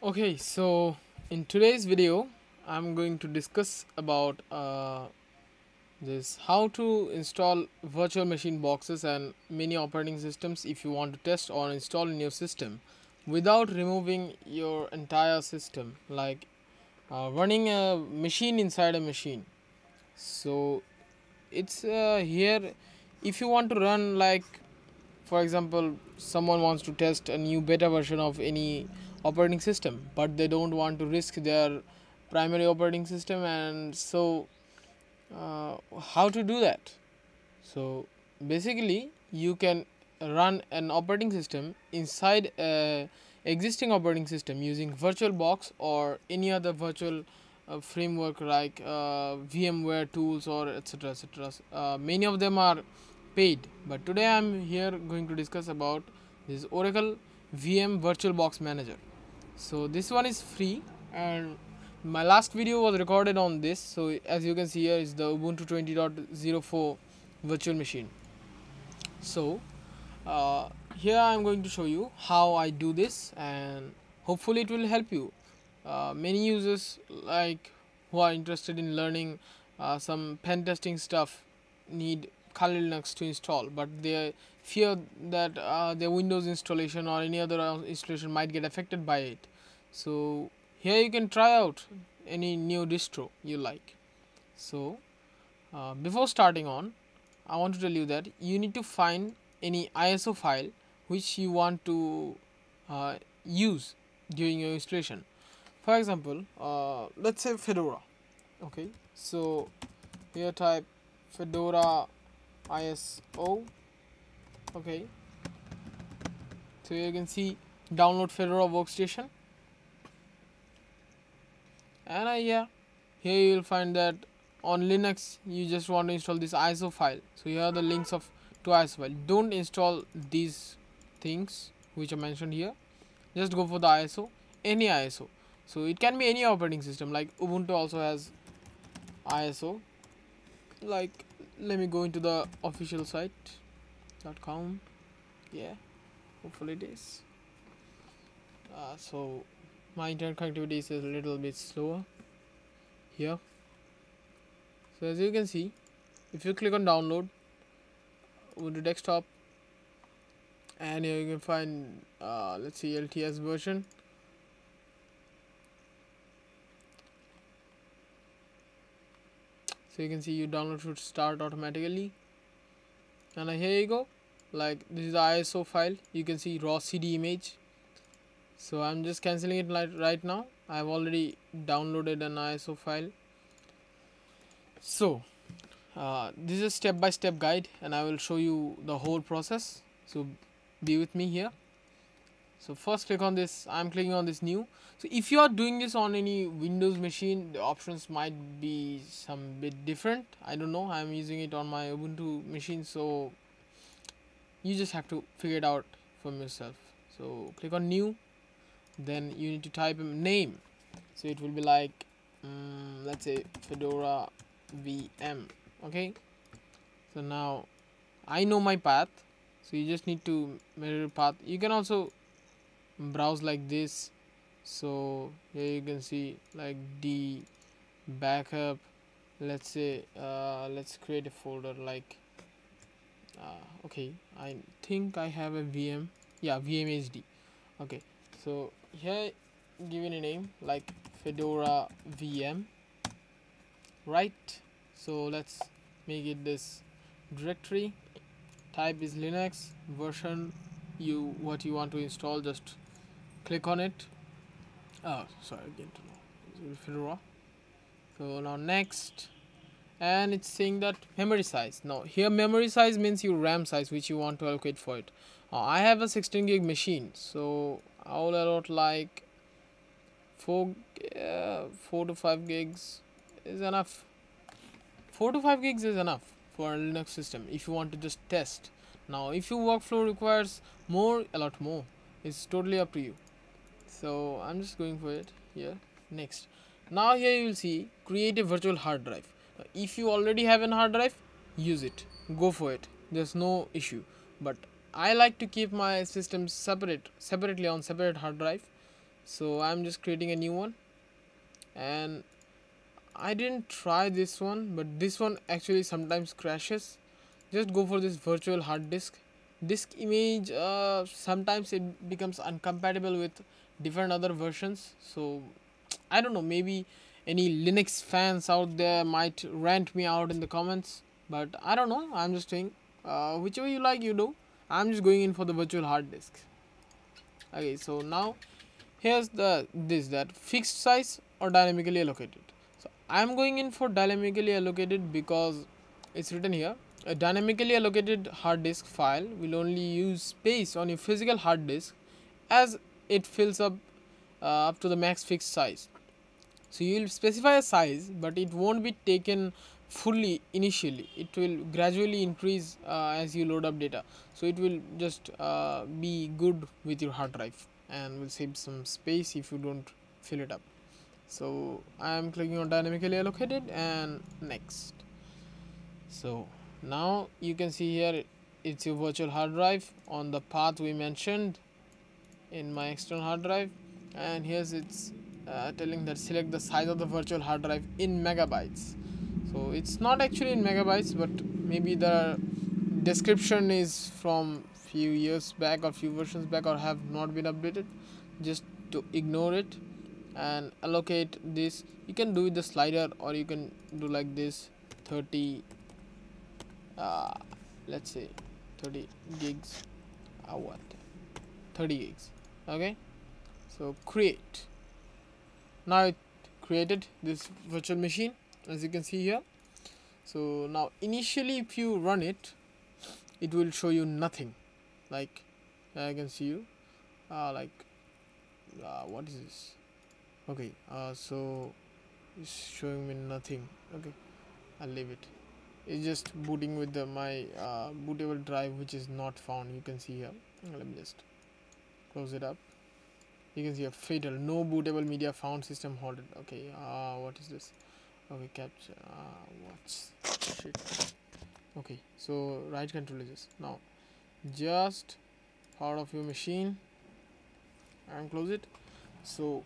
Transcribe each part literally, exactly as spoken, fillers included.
Okay, so in today's video I'm going to discuss about uh, this how to install virtual machine boxes and many operating systems if you want to test or install in your system without removing your entire system, like uh, running a machine inside a machine. So it's uh, here if you want to run, like for example someone wants to test a new beta version of any operating system, but they don't want to risk their primary operating system, and so uh, how to do that? So basically you can run an operating system inside a existing operating system using VirtualBox or any other virtual uh, framework like uh, VMware tools or etc etc uh, many of them are paid, but today I'm here going to discuss about this Oracle V M VirtualBox Manager. So this one is free, and my last video was recorded on this. So as you can see here is the Ubuntu twenty point oh four virtual machine. So uh, here I'm going to show you how I do this, and hopefully it will help you. Uh, many users like who are interested in learning uh, some pen testing stuff need Kali Linux to install, but they fear that uh, their Windows installation or any other installation might get affected by it. So here you can try out any new distro you like. So uh, before starting on, I want to tell you that you need to find any I S O file which you want to uh, use during your installation. For example, uh, let's say Fedora. Okay, so here type Fedora I S O. Okay, so you can see download Fedora workstation, and uh, yeah, here you will find that on Linux you just want to install this I S O file. So here are the links of to I S O file. Don't install these things which are mentioned here, just go for the I S O, any I S O. So it can be any operating system, like Ubuntu also has I S O. Like let me go into the official site dot com. Yeah, hopefully it is. Uh, so my internet connectivity is a little bit slower here. So as you can see, if you click on download, go to desktop, and here you can find uh, let's see L T S version. So you can see your download should start automatically, and uh, here you go. Like this is the I S O file, you can see raw C D image. So I'm just cancelling it like right now. I've already downloaded an I S O file. So uh, this is a step-by-step -step guide, and I will show you the whole process. So be with me here. So first click on this. I'm clicking on this new. So if you are doing this on any Windows machine, the options might be some bit different. I don't know, I'm using it on my Ubuntu machine, so you just have to figure it out from yourself. So click on new, then you need to type in name. So it will be like um, let's say Fedora V M. Okay, so now I know my path, so you just need to mirror the path. You can also browse like this. So here you can see like D backup. Let's say uh, let's create a folder like uh, okay, I think I have a V M. Yeah, V M H D. Okay, so here give it a name like Fedora V M, right? So let's make it this directory. Type is Linux version, you what you want to install, just click on it. Oh, sorry, again to know Fedora. So now next, and it's saying that memory size. Now here memory size means your RAM size which you want to allocate for it. uh, I have a sixteen gig machine, so I will allot like four uh, four to five gigs is enough. Four to five gigs is enough for a Linux system if you want to just test. Now if your workflow requires more, a lot more, it's totally up to you. So I'm just going for it here. Next, now here you will see create a virtual hard drive. Now, if you already have an hard drive, use it, go for it, there's no issue. But I like to keep my systems separate separately on separate hard drive, So I'm just creating a new one, and I didn't try this one, but this one actually sometimes crashes. Just go for this virtual hard disk. Disk image, uh, sometimes it becomes incompatible with different other versions. So I don't know, maybe any Linux fans out there might rant me out in the comments, but I don't know. I'm just saying, uh, whichever you like, you do. I'm just going in for the virtual hard disk. Okay, so now here's the this that fixed size or dynamically allocated. So I'm going in for dynamically allocated because it's written here. A dynamically allocated hard disk file will only use space on your physical hard disk as it fills up uh, up to the max fixed size. So you will specify a size, but it won't be taken fully initially. It will gradually increase uh, as you load up data. So it will just uh, be good with your hard drive and will save some space if you don't fill it up. So I am clicking on dynamically allocated and next. So now you can see here it's your virtual hard drive on the path we mentioned in my external hard drive, and here's it's uh, telling that select the size of the virtual hard drive in megabytes. So it's not actually in megabytes, but maybe the description is from few years back or few versions back or have not been updated. Just to ignore it and allocate this. You can do with the slider, or you can do like this thirty. Uh, let's say thirty gigs or uh, what thirty gigs. Okay, so create. Now it created this virtual machine, as you can see here. So now initially if you run it, it will show you nothing. Like I can see you uh, like uh, what is this? Okay, uh, so it's showing me nothing. Okay, I'll leave it. It's just booting with the, my uh, bootable drive, which is not found. You can see here. Let me just close it up. You can see a fatal no bootable media found, system halted. Okay, uh, what is this? Okay, capture. Uh, what's shit? Okay, so right control is this. Now, just part of your machine and close it. So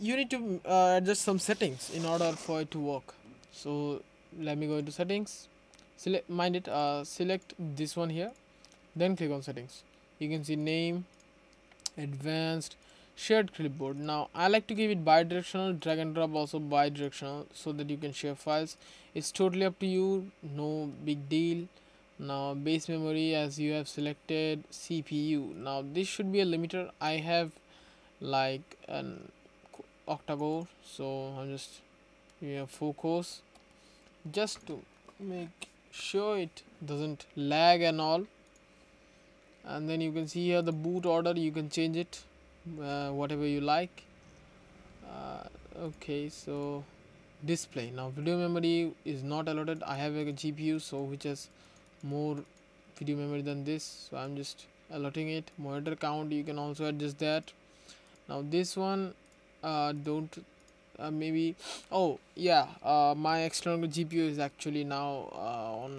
you need to uh, adjust some settings in order for it to work. So let me go into settings. Select, mind it, uh, select this one here, then click on settings. You can see name, advanced, shared clipboard. Now I like to give it bi-directional, drag and drop also bi-directional, so that you can share files. It's totally up to you, no big deal. Now base memory, as you have selected C P U. Now this should be a limiter. I have like an octa-core, so I'm just we have four cores just to make sure it doesn't lag and all. And then you can see here the boot order. You can change it uh, whatever you like. Uh, okay, so display. Now video memory is not allotted. I have a G P U, so which has more video memory than this, so I'm just allotting it. Monitor count, you can also adjust that. Now this one uh, don't Uh, maybe oh yeah uh, my external G P U is actually now uh, on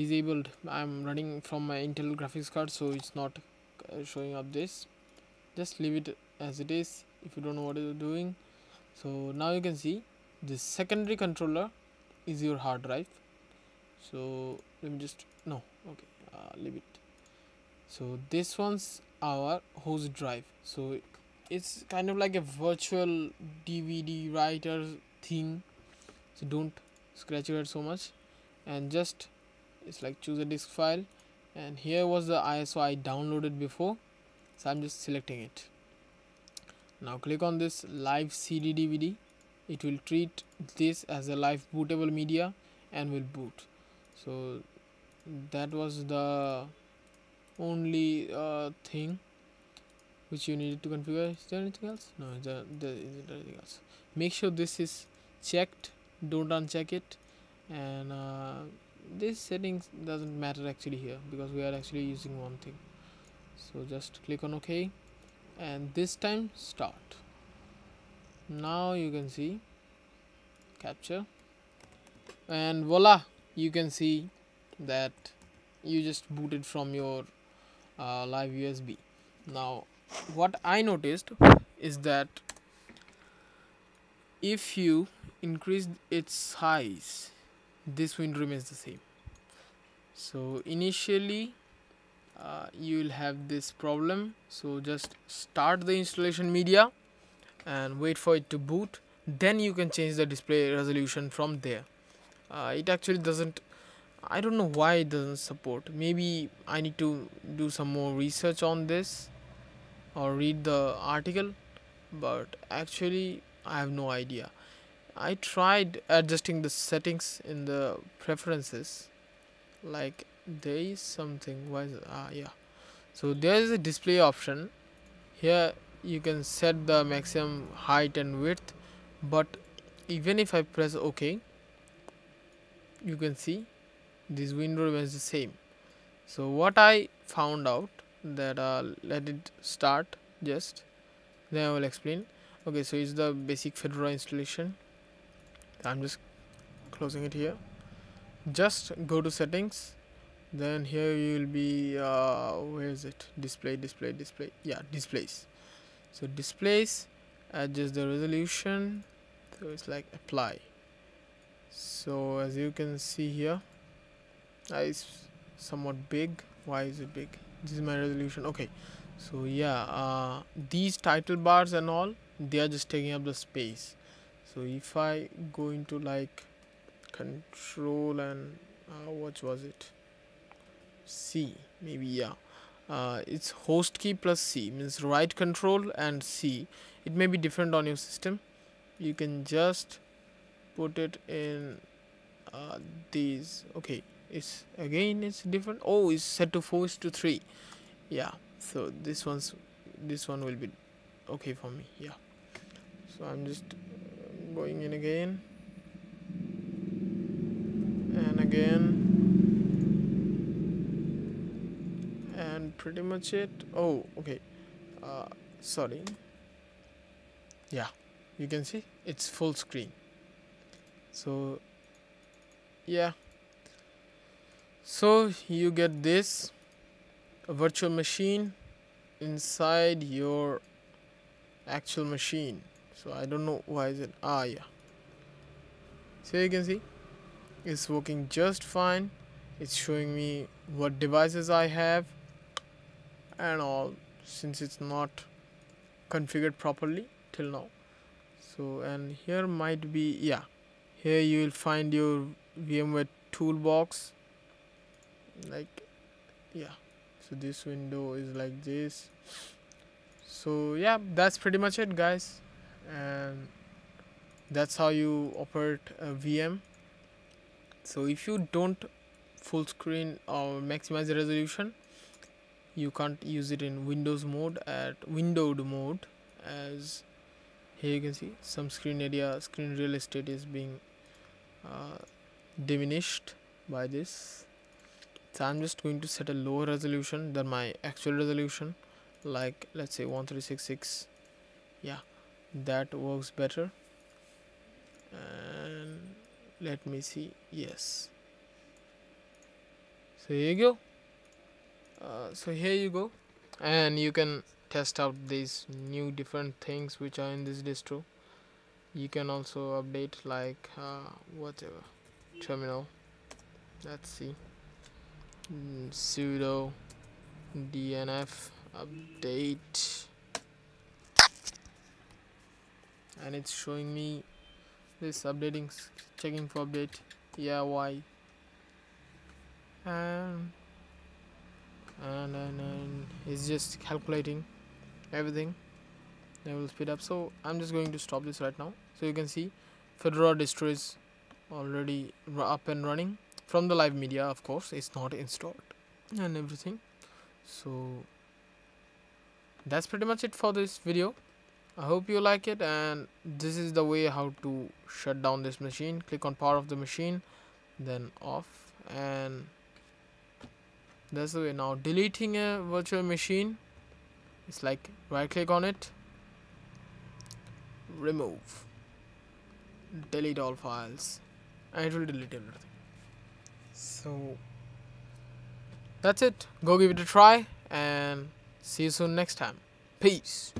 disabled. I'm running from my Intel graphics card, so it's not uh, showing up this. Just leave it as it is if you don't know what you're doing. So now you can see the secondary controller is your hard drive. So let me just no okay uh, leave it. So this one's our host drive, so it's kind of like a virtual D V D writer thing, so don't scratch your head so much. And just it's like choose a disk file, and here was the I S O I downloaded before, so I'm just selecting it. Now click on this live C D D V D. It will treat this as a live bootable media and will boot. So that was the only uh, thing which you needed to configure. Is there anything else? No, is there, there isn't anything else. Make sure this is checked, don't uncheck it. And uh, this settings doesn't matter actually here, because we are actually using one thing. So just click on OK, and this time start. Now you can see capture, and voila, you can see that you just booted from your uh, live U S B. Now what I noticed is that if you increase its size, this window remains the same. So initially uh, you will have this problem, so just start the installation media and wait for it to boot, then you can change the display resolution from there. Uh, it actually doesn't, I don't know why it doesn't support. Maybe I need to do some more research on this or read the article, but actually I have no idea. I tried adjusting the settings in the preferences, like there is something, why is it? Ah, yeah, so there is a display option here. You can set the maximum height and width, but even if I press OK, you can see this window remains the same. So what I found out that uh, let it start, just then I will explain. Okay, so it's the basic Fedora installation. I'm just closing it here. Just go to settings, then here you will be uh, where is it, display display display yeah, displays. So displays, adjust the resolution, so it's like apply. So as you can see here, uh, it's somewhat big. Why is it big? This is my resolution. Okay, so yeah, uh, these title bars and all, they are just taking up the space. So if I go into like control and uh, what was it, C maybe, yeah, uh, it's host key plus C, means right control and C. It may be different on your system. You can just put it in uh, these. Okay, it's again, it's different. Oh, it's set to four is to three. Yeah, so this one's this one will be okay for me. Yeah, so I'm just going in again and again, and pretty much it. Oh, okay, uh, sorry, yeah, you can see it's full screen. So yeah, so you get this virtual machine inside your actual machine. So I don't know why is it, ah yeah, so you can see it's working just fine. It's showing me what devices I have and all, since it's not configured properly till now. So and here might be, yeah, here you will find your VMware toolbox, like yeah, so this window is like this. So yeah, that's pretty much it guys, and that's how you operate a V M. So if you don't full screen or maximize the resolution, you can't use it in Windows mode, at windowed mode, as here you can see some screen area, screen real estate is being uh, diminished by this. So I'm just going to set a lower resolution than my actual resolution, like let's say one three six six. Yeah, that works better. And let me see, yes, so here you go. Uh, so here you go, and you can test out these new different things which are in this distro. You can also update like uh, whatever terminal, let's see, mm, sudo dnf update, and it's showing me this updating, checking for update, yeah, why, and and and, and it's just calculating everything. I will speed up, so I'm just going to stop this right now. So you can see Fedora distro is already up and running from the live media, of course, it's not installed and everything. So that's pretty much it for this video. I hope you like it, and this is the way how to shut down this machine. Click on power of the machine, then off, and that's the way. Now deleting a virtual machine, it's like right click on it, remove, delete all files, and it will delete everything. So that's it. Go give it a try and see you soon next time. Peace.